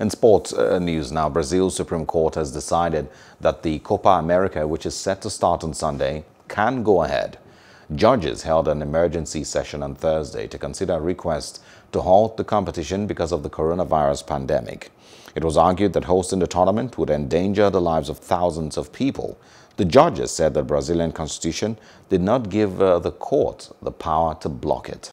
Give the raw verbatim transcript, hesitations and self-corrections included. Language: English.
In sports news now, Brazil's Supreme Court has decided that the Copa America, which is set to start on Sunday, can go ahead. Judges held an emergency session on Thursday to consider a request to halt the competition because of the coronavirus pandemic. It was argued that hosting the tournament would endanger the lives of thousands of people. The judges said the Brazilian constitution did not give uh, the court the power to block it.